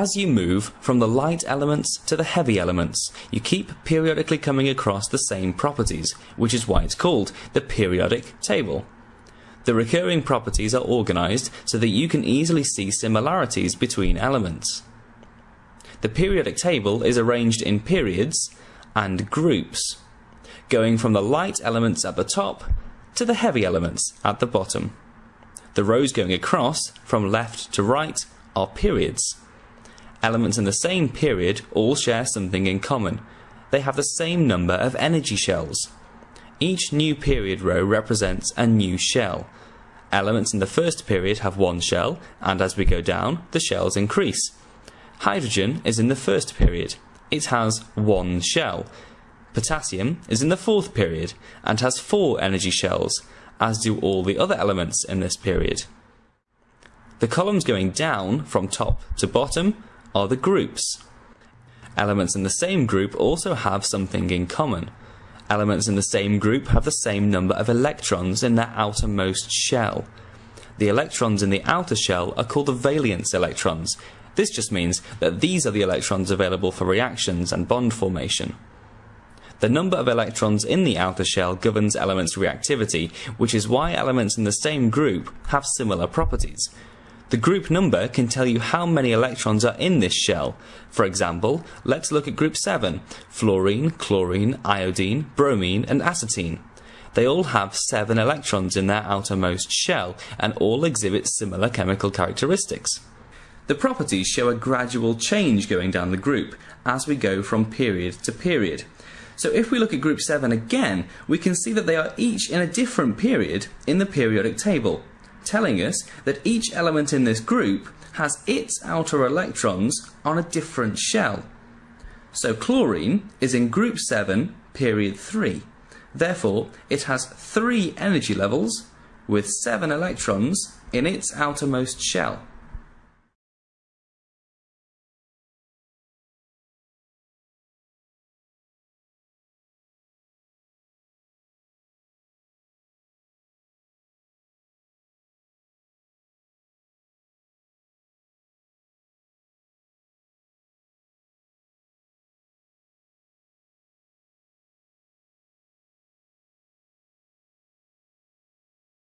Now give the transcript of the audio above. as you move from the light elements to the heavy elements, you keep periodically coming across the same properties, which is why it's called the periodic table. The recurring properties are organized so that you can easily see similarities between elements. The periodic table is arranged in periods and groups, going from the light elements at the top to the heavy elements at the bottom. The rows going across from left to right are periods. Elements in the same period all share something in common. They have the same number of energy shells. Each new period row represents a new shell. Elements in the first period have one shell, and as we go down, the shells increase. Hydrogen is in the first period. It has one shell. Potassium is in the fourth period and has four energy shells, as do all the other elements in this period. The columns going down from top to bottom are the groups. Elements in the same group also have something in common. Elements in the same group have the same number of electrons in their outermost shell. The electrons in the outer shell are called the valence electrons. This just means that these are the electrons available for reactions and bond formation. The number of electrons in the outer shell governs elements' reactivity, which is why elements in the same group have similar properties. The group number can tell you how many electrons are in this shell. For example, let's look at group 7: fluorine, chlorine, iodine, bromine, and acetine. They all have 7 electrons in their outermost shell and all exhibit similar chemical characteristics. The properties show a gradual change going down the group as we go from period to period. So if we look at group 7 again, we can see that they are each in a different period in the periodic table, telling us that each element in this group has its outer electrons on a different shell. So chlorine is in group 7, period 3. Therefore, it has 3 energy levels with 7 electrons in its outermost shell.